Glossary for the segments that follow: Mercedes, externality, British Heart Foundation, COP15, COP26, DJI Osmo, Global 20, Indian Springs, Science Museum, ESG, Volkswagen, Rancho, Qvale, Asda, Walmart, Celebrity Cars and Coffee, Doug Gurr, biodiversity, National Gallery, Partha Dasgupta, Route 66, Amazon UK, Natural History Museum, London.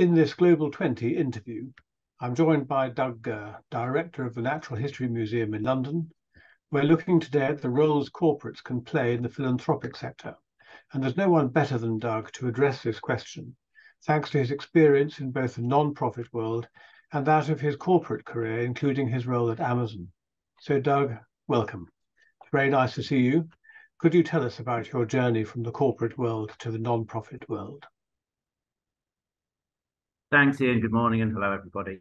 In this Global 20 interview, I'm joined by Doug Gurr, Director of the Natural History Museum in London. We're looking today at the roles corporates can play in the philanthropic sector, and there's no one better than Doug to address this question, thanks to his experience in both the non-profit world and that of his corporate career, including his role at Amazon. So Doug, welcome. It's very nice to see you. Could you tell us about your journey from the corporate world to the non-profit world? Thanks, Ian. Good morning and hello, everybody.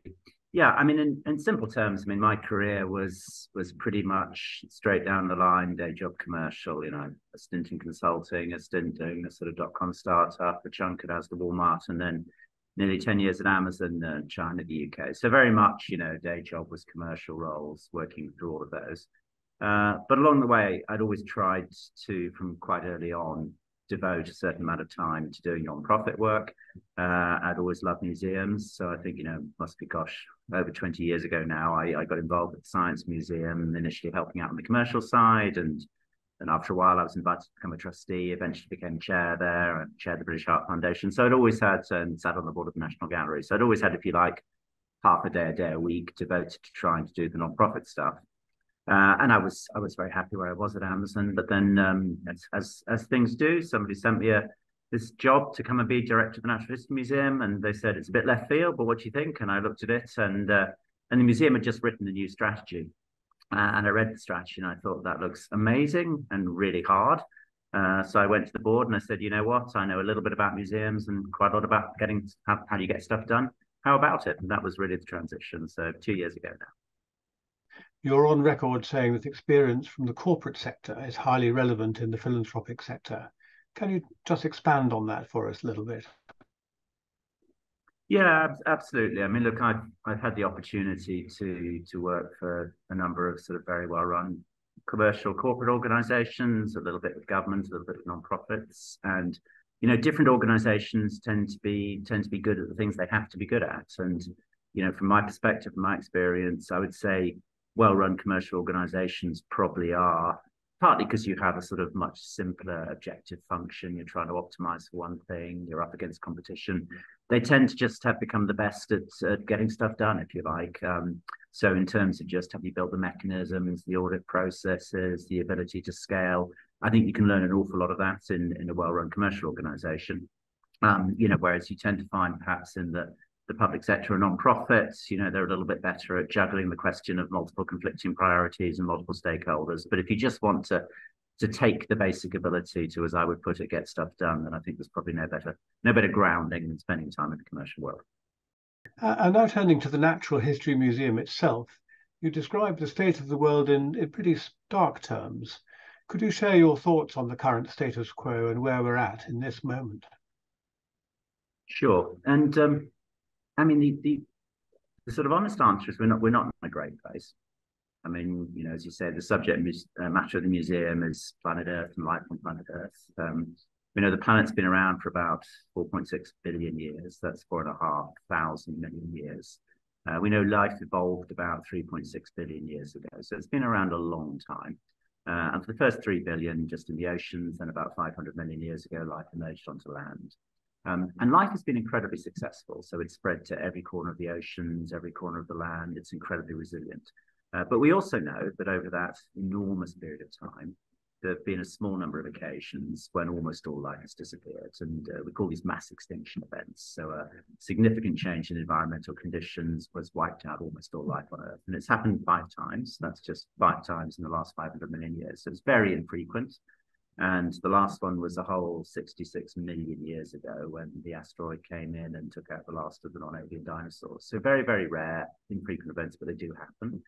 Yeah, I mean, in simple terms, I mean, my career was pretty much straight down the line, day job commercial, you know, a stint in consulting, a stint doing a sort of dot-com startup, a chunk at Asda, Walmart, and then nearly 10 years at Amazon, China, the UK. So very much, you know, day job was commercial roles, working through all of those. But along the way, I'd always tried to, from quite early on, devote a certain amount of time to doing non-profit work. I'd always loved museums. So I think, you know, must be, gosh, over 20 years ago now, I got involved with the Science Museum, initially helping out on the commercial side. And after a while, I was invited to become a trustee, eventually became chair there and chaired the British Heart Foundation. So I'd always had, and sat on the board of the National Gallery. So I'd always had, if you like, half a day a week devoted to trying to do the non-profit stuff. And I was very happy where I was at Amazon, but then as things do, somebody sent me this job to come and be director of the Natural History Museum, and they said it's a bit left field, but what do you think? And I looked at it, and the museum had just written a new strategy, and I read the strategy, and I thought that looks amazing and really hard. So I went to the board and I said, you know what? I know a little bit about museums and quite a lot about getting how do you get stuff done. How about it? And that was really the transition. So 2 years ago now. You're on record saying that experience from the corporate sector is highly relevant in the philanthropic sector. Can you just expand on that for us a little bit? Yeah, absolutely. I mean, look, I've had the opportunity to work for a number of sort of very well-run commercial corporate organizations, a little bit with government, a little bit with non-profits, and, you know, different organizations tend to be good at the things they have to be good at. And, you know, from my perspective, from my experience, I would say well-run commercial organizations probably are, partly because you have a sort of much simpler objective function. You're trying to optimize for one thing, you're up against competition. They tend to just have become the best at getting stuff done, if you like. So in terms of just have you built the mechanisms, the audit processes, the ability to scale, I think you can learn an awful lot of that in a well-run commercial organization. You know, whereas you tend to find perhaps in the public sector and non-profits, you know, they're a little bit better at juggling the question of multiple conflicting priorities and multiple stakeholders. But if you just want to take the basic ability to, as I would put it, get stuff done, then I think there's probably no better grounding than spending time in the commercial world. And now turning to the Natural History Museum itself, you describe the state of the world in pretty stark terms. Could you share your thoughts on the current status quo and where we're at in this moment? Sure. And I mean, the sort of honest answer is we're not in a great place. I mean, you know, as you say, the subject matter of the museum is planet Earth and life on planet Earth. You know, the planet's been around for about 4.6 billion years. That's 4,500 million years. We know life evolved about 3.6 billion years ago. So it's been around a long time. And for the first 3 billion, just in the oceans, and about 500 million years ago, life emerged onto land. And life has been incredibly successful. So it's spread to every corner of the oceans, every corner of the land. It's incredibly resilient. But we also know that over that enormous period of time, there have been a small number of occasions when almost all life has disappeared. And we call these mass extinction events. So a significant change in environmental conditions was wiped out almost all life on Earth. And it's happened 5 times. That's just 5 times in the last 500 million years. So it's very infrequent. And the last one was a whole 66 million years ago when the asteroid came in and took out the last of the non-avian dinosaurs. So very, very rare, infrequent events, but they do happen.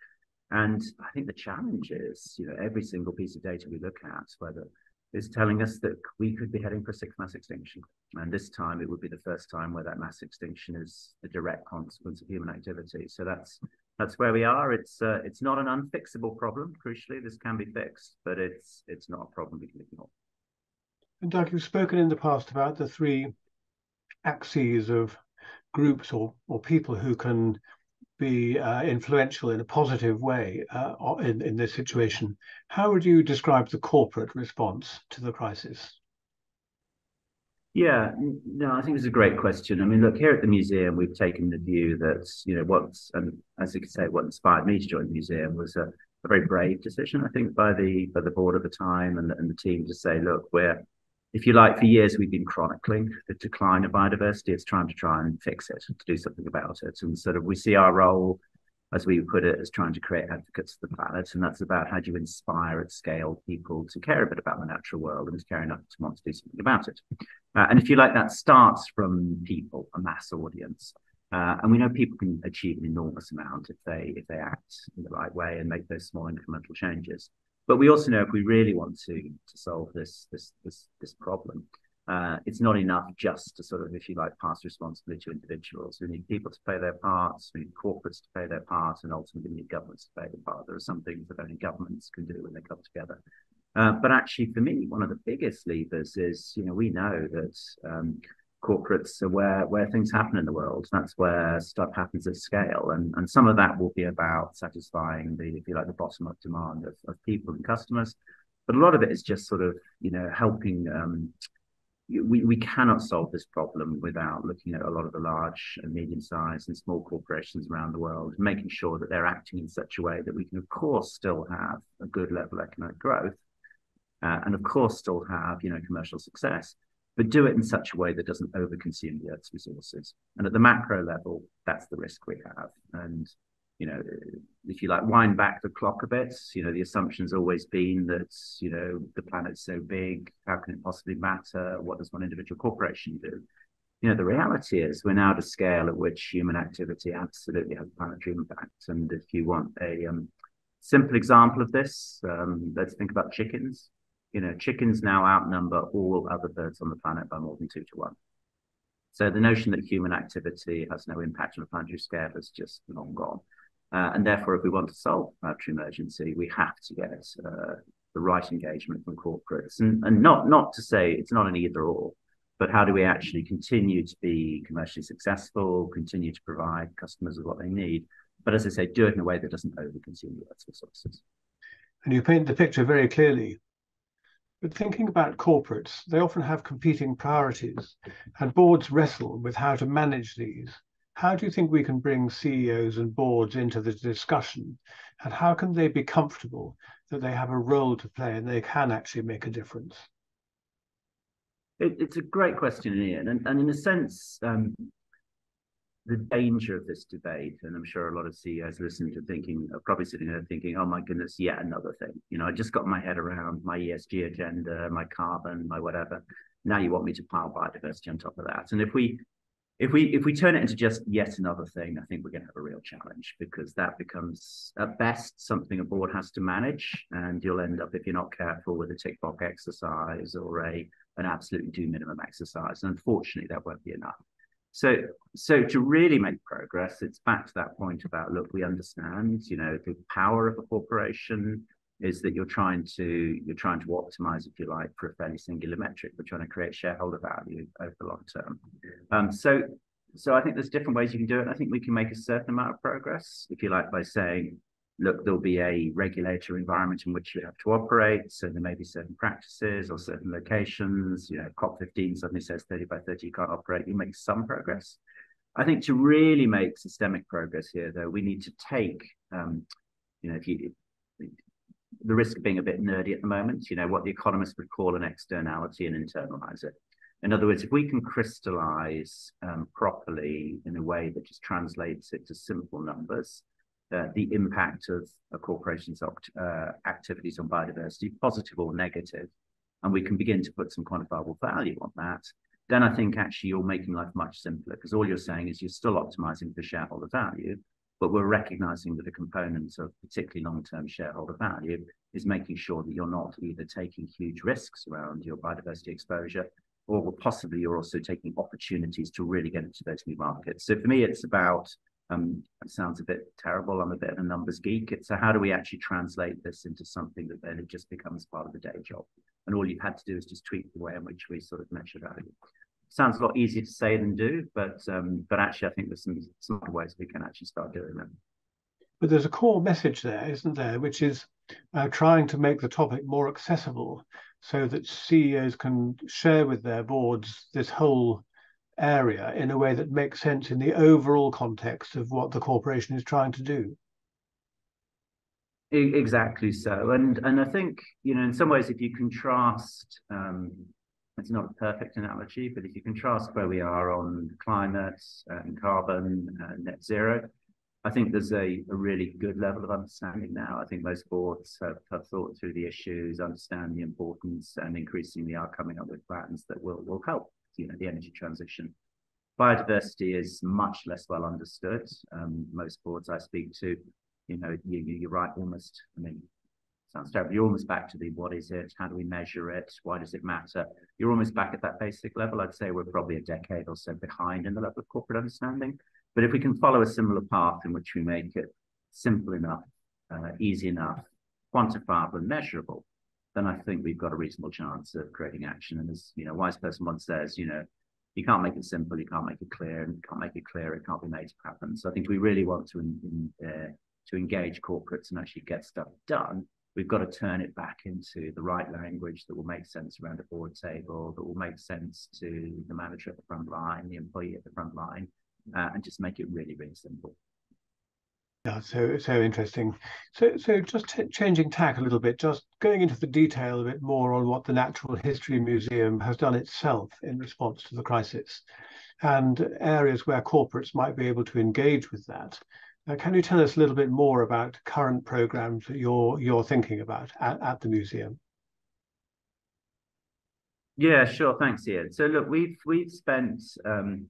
And I think the challenge is, you know, every single piece of data we look at, whether it's telling us that we could be heading for a 6th mass extinction. And this time it would be the first time where that mass extinction is a direct consequence of human activity. So that's where we are. It's not an unfixable problem. Crucially, this can be fixed, but it's not a problem we can ignore. And Doug, you've spoken in the past about the 3 axes of groups or people who can be influential in a positive way in this situation. How would you describe the corporate response to the crisis? Yeah, no, I think it's a great question. I mean, look, here at the museum, we've taken the view that, you know, what inspired me to join the museum was a very brave decision, I think, by the board at the time and the team to say, look, we're, if you like, for years we've been chronicling the decline of biodiversity. It's time to try and fix it, to do something about it. And sort of we see our role, as we put it, as trying to create advocates for the planet. And that's about how do you inspire at scale people to care a bit about the natural world and to care enough to want to do something about it. And if you like, that starts from people, a mass audience. And we know people can achieve an enormous amount if they act in the right way and make those small incremental changes. But we also know if we really want to solve this problem, it's not enough just to sort of, if you like, pass responsibility to individuals. We need people to play their parts, we need corporates to play their part, and ultimately we need governments to play their part. There are some things that only governments can do when they come together. But actually, for me, one of the biggest levers is, you know, we know that corporates are where things happen in the world. That's where stuff happens at scale. And some of that will be about satisfying the, if you like, the bottom-up demand of people and customers. But a lot of it is just sort of, you know, helping. We cannot solve this problem without looking at a lot of the large and medium-sized and small corporations around the world, making sure that they're acting in such a way that we can, of course, still have a good level of economic growth and, of course, still have, you know, commercial success, but do it in such a way that doesn't overconsume the Earth's resources. And at the macro level, that's the risk we have. And, you know, if you like, wind back the clock a bit, you know, the assumption's always been that, you know, the planet's so big, how can it possibly matter? What does one individual corporation do? You know, the reality is we're now at a scale at which human activity absolutely has planetary impact. And if you want a simple example of this, let's think about chickens. You know, chickens now outnumber all other birds on the planet by more than 2 to 1. So the notion that human activity has no impact on a planetary scale is just long gone. And therefore, if we want to solve planetary emergency, we have to get the right engagement from corporates. And not to say it's not an either or, but how do we actually continue to be commercially successful, continue to provide customers with what they need, but as I say, do it in a way that doesn't overconsume the Earth's resources. And you paint the picture very clearly. But thinking about corporates, they often have competing priorities and boards wrestle with how to manage these. How do you think we can bring CEOs and boards into the discussion, and how can they be comfortable that they have a role to play and they can actually make a difference? It's a great question, Ian, and in a sense, the danger of this debate, and I'm sure a lot of CEOs listening to thinking, are probably sitting there thinking, oh my goodness, yet another thing. You know, I just got my head around my ESG agenda, my carbon, my whatever. Now you want me to pile biodiversity on top of that. And if we turn it into just yet another thing, I think we're going to have a real challenge, because that becomes at best something a board has to manage, and you'll end up, if you're not careful, with a tick box exercise or an absolutely do minimum exercise. And unfortunately, that won't be enough. So to really make progress, it's back to that point about, look, we understand, you know, the power of a corporation is that you're trying to optimize, if you like, for a fairly singular metric. We're trying to create shareholder value over the long term. So I think there's different ways you can do it. I think we can make a certain amount of progress, if you like, by saying, look, there'll be a regulatory environment in which you have to operate. So there may be certain practices or certain locations. You know, COP15 suddenly says 30 by 30, you can't operate. You make some progress. I think to really make systemic progress here, though, we need to take, you know, the risk of being a bit nerdy at the moment, you know, what the economists would call an externality and internalize it. In other words, if we can crystallize properly in a way that just translates it to simple numbers, the impact of a corporation's activities on biodiversity, positive or negative, and we can begin to put some quantifiable value on that, then I think actually you're making life much simpler, because all you're saying is you're still optimizing for shareholder value, but we're recognizing that a component of particularly long-term shareholder value is making sure that you're not either taking huge risks around your biodiversity exposure, or possibly you're also taking opportunities to really get into those new markets. So for me, it's about, it sounds a bit terrible, I'm a bit of a numbers geek. So how do we actually translate this into something that then it just becomes part of the day job? And all you've had to do is just tweak the way in which we sort of measure value. Sounds a lot easier to say than do, but actually I think there's some ways we can actually start doing them. But there's a core message there, isn't there, which is trying to make the topic more accessible so that CEOs can share with their boards this whole area in a way that makes sense in the overall context of what the corporation is trying to do. Exactly so, and I think, you know, in some ways, if you contrast, it's not a perfect analogy, but if you contrast where we are on climate and carbon and net zero, I think there's a really good level of understanding now. I think most boards have thought through the issues, understand the importance, and increasingly are coming up with plans that will help, you know, the energy transition. Biodiversity is much less well understood. Most boards I speak to, you know, you're right, almost, I mean, sounds terrible, you're almost back to the what is it, how do we measure it, why does it matter? You're almost back at that basic level. I'd say we're probably a decade or so behind in the level of corporate understanding. But if we can follow a similar path in which we make it simple enough, easy enough, quantifiable and measurable, then I think we've got a reasonable chance of creating action. And as, you know, a wise person once says, you know, you can't make it simple, you can't make it clear, and you can't make it clear, it can't be made to happen. So I think we really want to engage corporates and actually get stuff done. We've got to turn it back into the right language that will make sense around a board table, that will make sense to the manager at the front line, the employee at the front line, and just make it really, really simple. Yeah, so interesting. So just changing tack a little bit, just going into the detail a bit more on what the Natural History Museum has done itself in response to the crisis and areas where corporates might be able to engage with that. Can you tell us a little bit more about current programs that you're thinking about at the museum? Yeah, sure. Thanks, Ian. So look, we've spent, you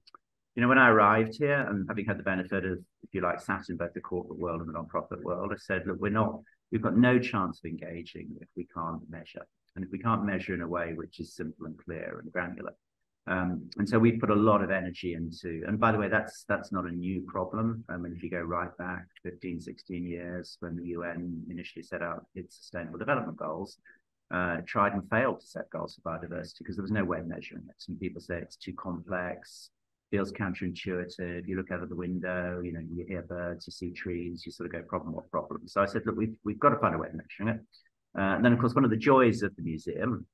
know, when I arrived here and having had the benefit of, if you like, sat in both the corporate world and the nonprofit world, I said, look, we've got no chance of engaging if we can't measure, and if we can't measure in a way which is simple and clear and granular. And so we've put a lot of energy into, and by the way, that's not a new problem. I mean, if you go right back 15, 16 years when the UN initially set out its Sustainable Development Goals, tried and failed to set goals for biodiversity because there was no way of measuring it. Some people say it's too complex, feels counterintuitive. You look out of the window, you know, you hear birds, you see trees, you sort of go problem, what problem? So I said, look, we've got to find a way of measuring it. And then, of course, one of the joys of the museum,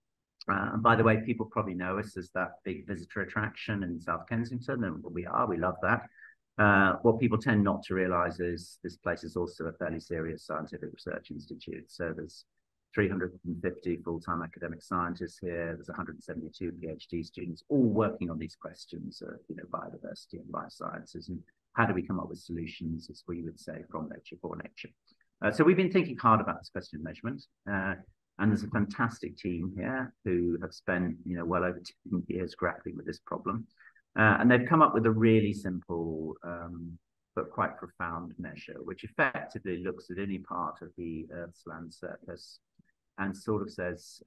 and by the way, people probably know us as that big visitor attraction in South Kensington, and we love that. What people tend not to realise is this place is also a fairly serious scientific research institute. So there's 350 full-time academic scientists here. There's 172 PhD students, all working on these questions of, you know, biodiversity and life sciences, and how do we come up with solutions, as we would say, from nature for nature. So we've been thinking hard about this question of measurement. And there's a fantastic team here who have spent, you know, well over 10 years grappling with this problem. And they've come up with a really simple but quite profound measure, which effectively looks at any part of the Earth's land surface and sort of says,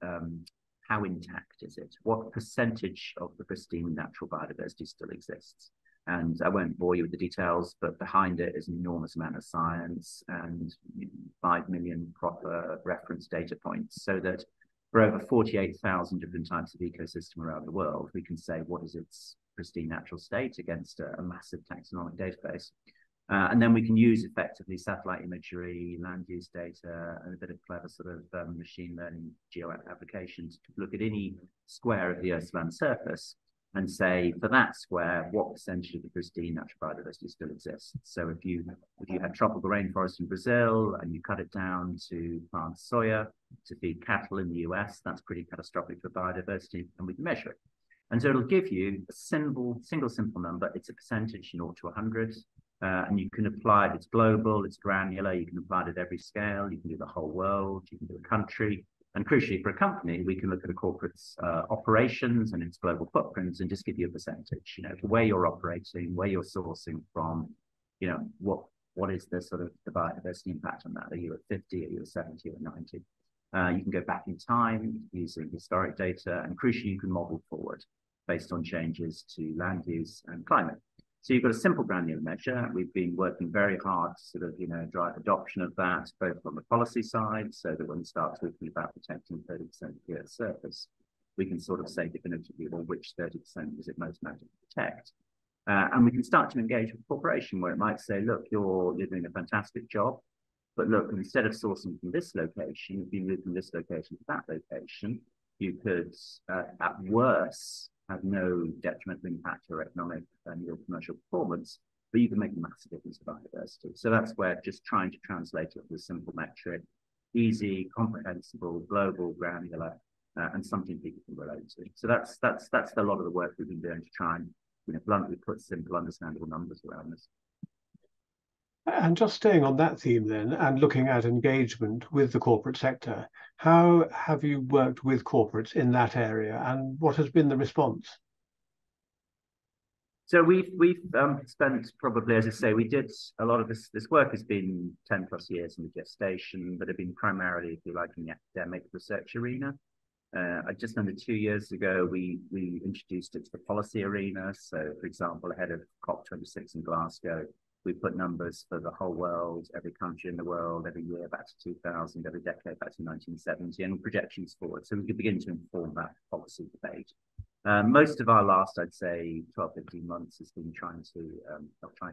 how intact is it? What percentage of the pristine natural biodiversity still exists? And I won't bore you with the details, but behind it is an enormous amount of science and 5 million proper reference data points, so that for over 48,000 different types of ecosystem around the world, we can say what is its pristine natural state against a massive taxonomic database. And then we can use effectively satellite imagery, land use data, and a bit of clever sort of machine learning geo applications to look at any square of the Earth's land surface and say, for that square, what percentage of the pristine natural biodiversity still exists? So if you had tropical rainforest in Brazil and you cut it down to plant soya to feed cattle in the US, that's pretty catastrophic for biodiversity, and we can measure it. And so it'll give you a single simple number. It's a percentage, 0 to 100, and you can apply it. It's global, it's granular, you can apply it at every scale, you can do the whole world, you can do a country. And crucially, for a company, we can look at a corporate's operations and its global footprints and just give you a percentage, you know, where you're operating, where you're sourcing from, you know, what is the sort of biodiversity impact on that? Are you at 50, are you at 70 or 90? You can go back in time using historic data, and crucially, you can model forward based on changes to land use and climate. So you've got a simple granular measure. We've been working very hard to sort of, you know, drive adoption of that, both on the policy side, so that when we start talking about protecting 30% of the Earth's surface, we can sort of say definitively, well, which 30% is it most matter to protect? And we can start to engage with a corporation where it might say, look, you're doing a fantastic job, but look, instead of sourcing from this location, you've been moving from this location to that location. you could, at worst, have no detrimental impact to your economic and your commercial performance, but you can make a massive difference to biodiversity. So that's where just trying to translate it to a simple metric, easy, comprehensible, global, granular, and something people can relate to. So that's a lot of the work we've been doing to try and, you know, bluntly put simple, understandable numbers around this. And just staying on that theme then, and looking at engagement with the corporate sector, how have you worked with corporates in that area, and what has been the response? So we've spent probably, as I say, we did a lot of this work has been 10 plus years in the gestation, but have been primarily, if you like, in the academic research arena. Just under 2 years ago, we introduced it to the policy arena. So, for example, ahead of COP26 in Glasgow, we put numbers for the whole world, every country in the world, every year back to 2000, every decade back to 1970, and projections forward. So we could begin to inform that policy debate. Most of our last, I'd say, 12, 15 months has been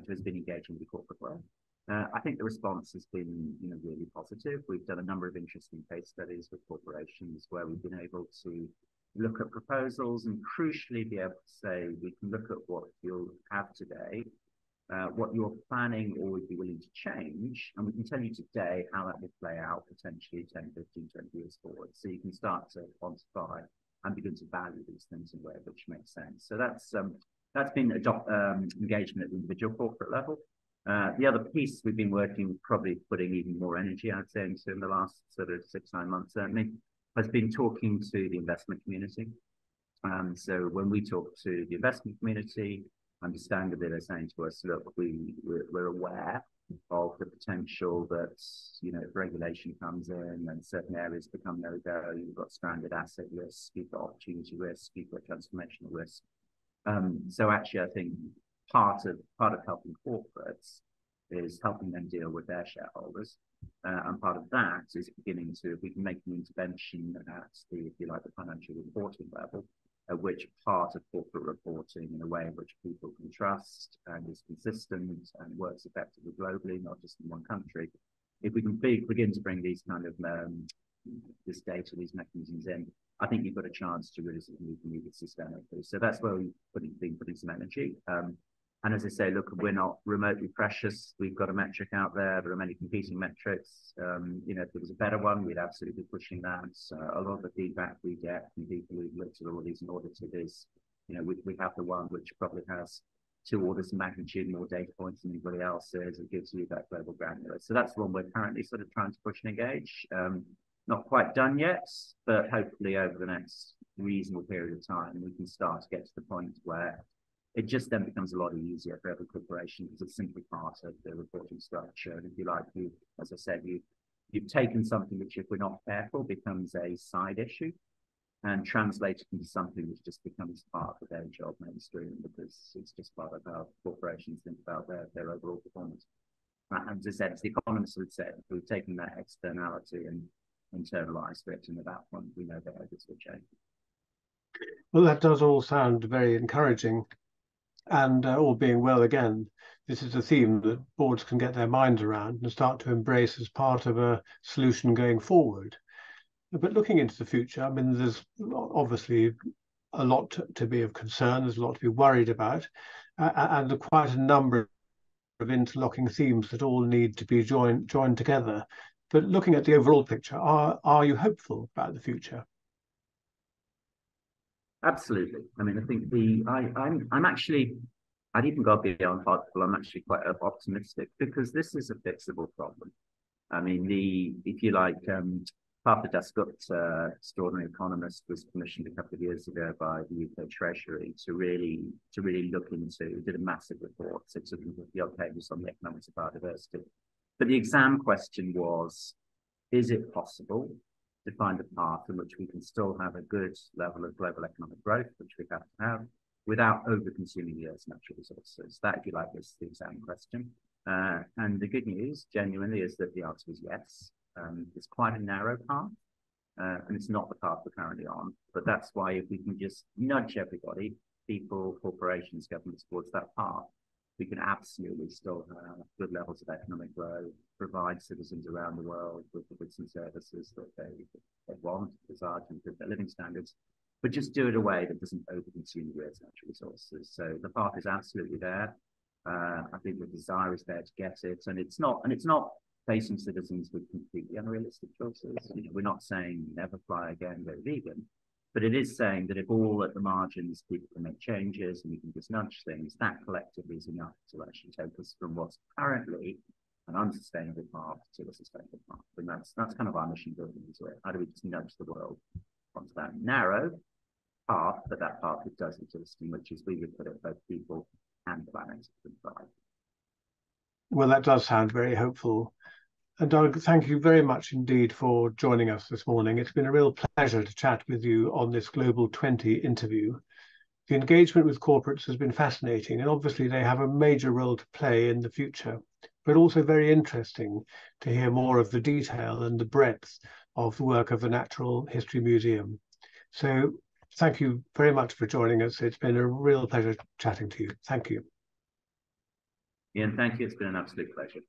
has been engaging with the corporate world. I think the response has been, you know, really positive. We've done a number of interesting case studies with corporations where we've been able to look at proposals and crucially be able to say, we can look at what you'll have today, what you're planning or would be willing to change, and we can tell you today how that will play out potentially 10, 15, 20 years forward. So you can start to quantify and begin to value these things in a way which makes sense. So that's been engagement at the individual corporate level. The other piece we've been working, probably putting even more energy, I'd say, into in the last sort of 6, 9 months, certainly, has been talking to the investment community. So when we talk to the investment community, understandably, they're saying to us, look, we're aware of the potential that, you know, if regulation comes in and certain areas become no-go, you've got stranded asset risk, you've got opportunity risk, you've got transformational risk. So actually, I think part of helping corporates is helping them deal with their shareholders. And part of that is beginning to, if we can make an intervention at the, if you like, the financial reporting level, at which part of corporate reporting in a way in which people can trust and is consistent and works effectively globally, not just in one country. If we can begin to bring these kind of this data, these mechanisms in, I think you've got a chance to really move it systemically. So that's where we've been putting some energy. And as I say, look, we're not remotely precious. We've got a metric out there. There are many competing metrics. You know, if there was a better one, we'd absolutely be pushing that. So a lot of the feedback we get from people who've looked at all these and audited is, you know, we have the one which probably has 2 orders of magnitude more data points than anybody else's. It gives you that global granular. So that's the one we're currently sort of trying to push and engage. Not quite done yet, but hopefully over the next reasonable period of time, we can start to get to the point where it just then becomes a lot easier for every corporation because it's simply part of the reporting structure. And if you like, as I said, you've taken something which, if we're not careful, becomes a side issue and translated into something which just becomes part of their job mainstream because it's just part of how corporations think about their overall performance. And as I said, as the economists would say, we've taken that externality and internalized it, and at that point, we know that others will change. Well, that does all sound very encouraging. And all being well, again, this is a theme that boards can get their minds around and start to embrace as part of a solution going forward. But looking into the future, I mean, there's obviously a lot to be of concern. There's a lot to be worried about, and there are quite a number of interlocking themes that all need to be joined together. But looking at the overall picture, are you hopeful about the future? Absolutely. I mean, I think I'm actually, I'd even go beyond hopeful. I'm actually quite optimistic because this is a fixable problem. I mean, if you like, Partha Dasgupta, extraordinary economist, was commissioned a couple of years ago by the UK Treasury to really look into, did a massive report, so took the odd pages on the economics of biodiversity. But the exam question was, is it possible to find a path in which we can still have a good level of global economic growth, which we have to have, without over-consuming the Earth's natural resources? That, if you like, is the exam question. And the good news, genuinely, is that the answer is yes. It's quite a narrow path, and it's not the path we're currently on. But that's why if we can just nudge everybody, people, corporations, governments, towards that path, we can absolutely still have good levels of economic growth, provide citizens around the world with the goods and services that they want, desire to improve their living standards, but just do it in a way that doesn't overconsume the Earth's natural resources. So the path is absolutely there. I think the desire is there to get it, and it's not facing citizens with completely unrealistic choices. You know, we're not saying never fly again, go vegan, but it is saying that if all at the margins people can make changes and we can just nudge things, that collectively is enough to actually take us from what's currently an unsustainable path to a sustainable path. And that's kind of our mission building as well. How do we just nudge the world onto that narrow path, but that path that does exist, in which is we would put it both people and planet to survive. Well, that does sound very hopeful. And Doug, thank you very much indeed for joining us this morning. It's been a real pleasure to chat with you on this Global 20 interview. The engagement with corporates has been fascinating, and obviously they have a major role to play in the future, but also very interesting to hear more of the detail and the breadth of the work of the Natural History Museum. So thank you very much for joining us. It's been a real pleasure chatting to you. Thank you. Ian, thank you. It's been an absolute pleasure.